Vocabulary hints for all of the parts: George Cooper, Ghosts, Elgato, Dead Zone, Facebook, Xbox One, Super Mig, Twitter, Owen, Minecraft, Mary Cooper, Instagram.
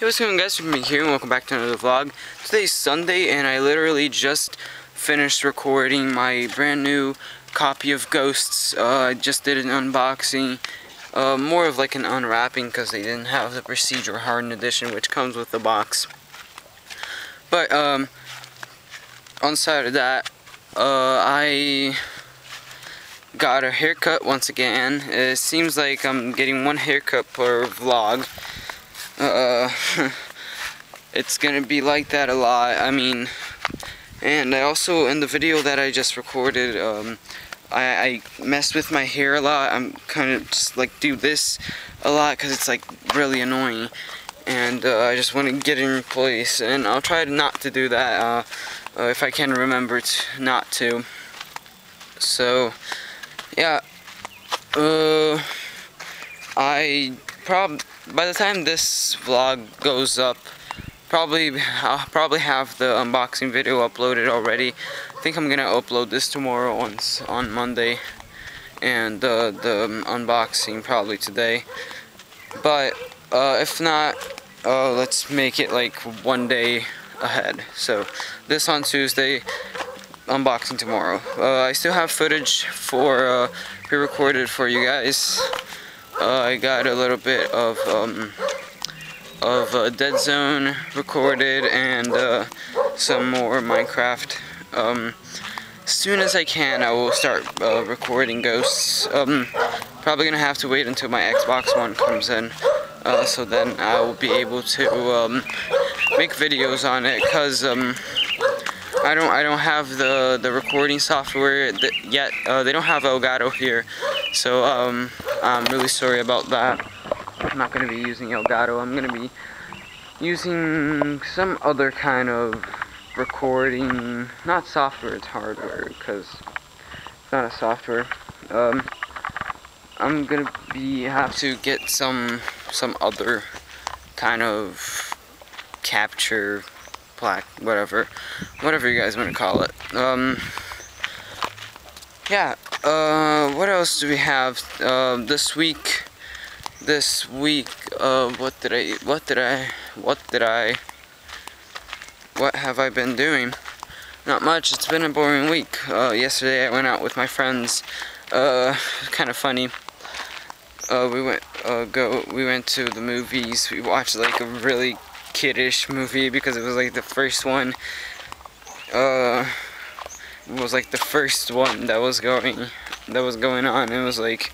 Hey, what's going on, guys? Super Mig here, and welcome back to another vlog. Today's Sunday, and I literally just finished recording my brand new copy of Ghosts. I just did an unboxing, more of like an unwrapping, because they didn't have the Procedure Hardened Edition, which comes with the box. But, on side of that, I got a haircut once again. It seems like I'm getting one haircut per vlog. It's gonna be like that a lot, I mean, and I also, in the video that I just recorded, I messed with my hair a lot. I'm kind of just like do this a lot because it's like really annoying, and I just want to get it in place, and I'll try not to do that, if I can remember not to. So, yeah, by the time this vlog goes up, I'll probably have the unboxing video uploaded already. I think I'm gonna upload this tomorrow on Monday, and the unboxing probably today. But if not, let's make it like one day ahead. So this on Tuesday, unboxing tomorrow. I still have footage for pre-recorded for you guys. I got a little bit of Dead Zone recorded, and some more Minecraft. As soon as I can, I will start recording Ghosts. Probably gonna have to wait until my Xbox One comes in, so then I will be able to make videos on it, cause I don't have the recording software yet. They don't have Elgato here, so I'm really sorry about that. I'm not going to be using Elgato. I'm going to be using some other kind of recording, not software, it's hardware, because it's not a software. I'm going to have to get some other kind of capture plaque, whatever you guys want to call it. Yeah, what else do we have this week? What have I been doing? Not much. It's been a boring week. Yesterday I went out with my friends. Kind of funny. We went to the movies. We watched like a really kiddish movie because it was like the first one. Was like the first one that was going on. It was like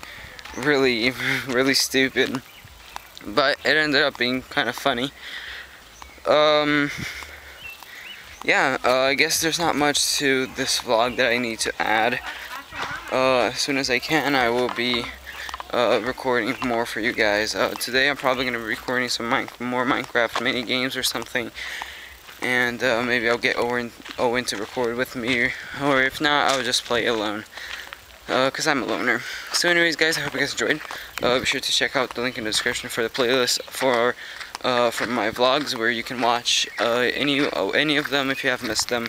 really stupid, but it ended up being kind of funny. Yeah, I guess there's not much to this vlog that I need to add. As soon as I can, I will be recording more for you guys. Today I'm probably gonna be recording some more Minecraft mini games or something. And maybe I'll get Owen to record with me, or if not, I'll just play alone, because I'm a loner. So anyways, guys, I hope you guys enjoyed. Be sure to check out the link in the description for the playlist for my vlogs, where you can watch any of them if you have missed them.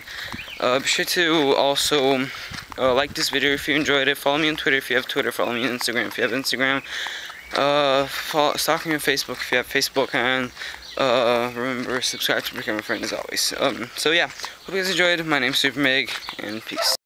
Be sure to also like this video if you enjoyed it. Follow me on Twitter if you have Twitter. Follow me on Instagram if you have Instagram. Stalk me on Facebook if you have Facebook, and remember, subscribe to become a friend as always. So yeah, hope you guys enjoyed. My name's Super Mig, and peace.